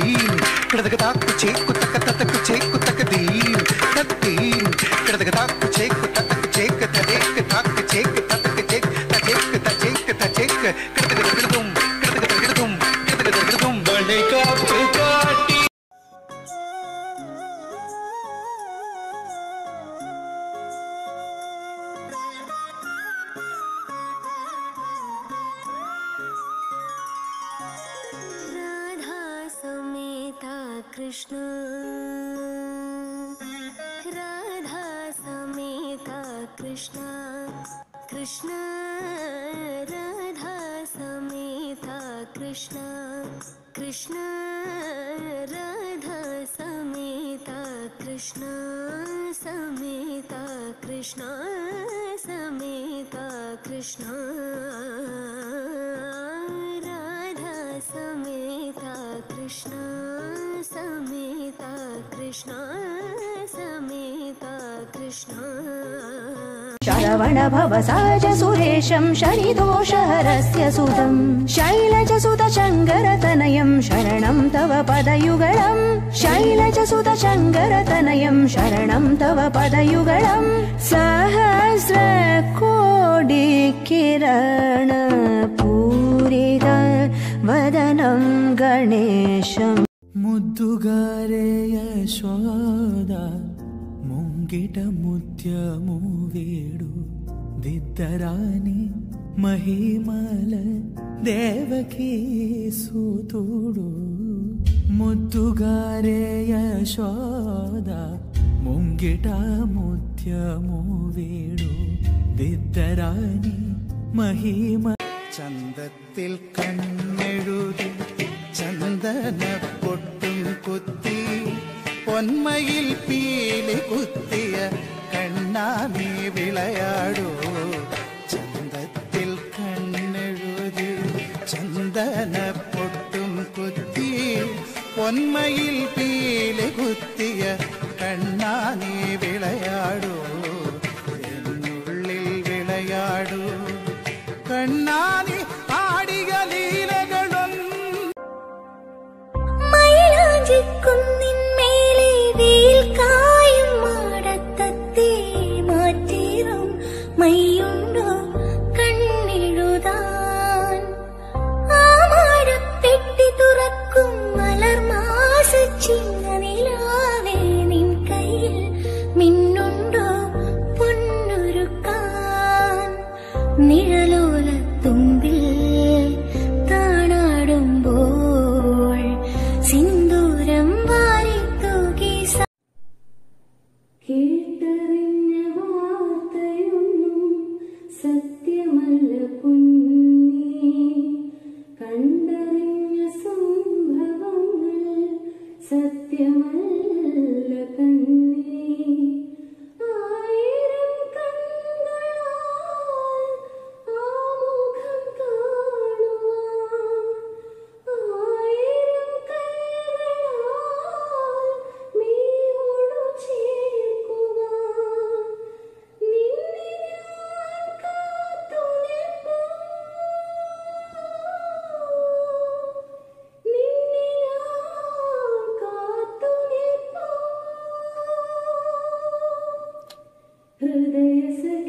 Kadim, kırdıkta kucak kutak kucak kutak kadim. Kadim, kırdıkta kucak kutak kucak kutak tak kucak tak kucak tak tak tak kırdıkta Krishna Radha Sameta Krishna Krishna Radha Sameta Krishna Krishna Radha Sameta Krishna Sameta Krishna Sameta Krishna Radha Sameta Krishna Krishna Sameta Krishna Sharavana Bhava Saja Suresham Sharidosha Harasya Sudam Shailaja Suda Shankaratanayam Sharanam Tava Padayugalam Shailaja Suda Shankaratanayam Sharanam Tava Padayugalam Sahasra Kodi Kirana Purida Vadanam Ganesham ముద్దుగారే యశోద ముంగిట ముత్యము వేడు దిద్దరాని మహిమల దేవకీ సూతుడు ముద్దుగారే యశోద ముంగిట ముత్యము వేడు దిద్దరాని మహిమ చందత్తిల్ కన్నెడుది చందన കുത്തി പൊന്മയിൽ പീലി കുത്തിയ കണ്ണാമി വിളയാടൂ ചന്തത്തിൽ കണ്ണെഴുതി ചന്ദന പൊട്ടും കുത്തി പൊന്മയിൽ പീലി കുത്തിയ കണ്ണാമി വിളയാടൂ എന്നുള്ളിൽ വിളയാടൂ കണ്ണാമി This is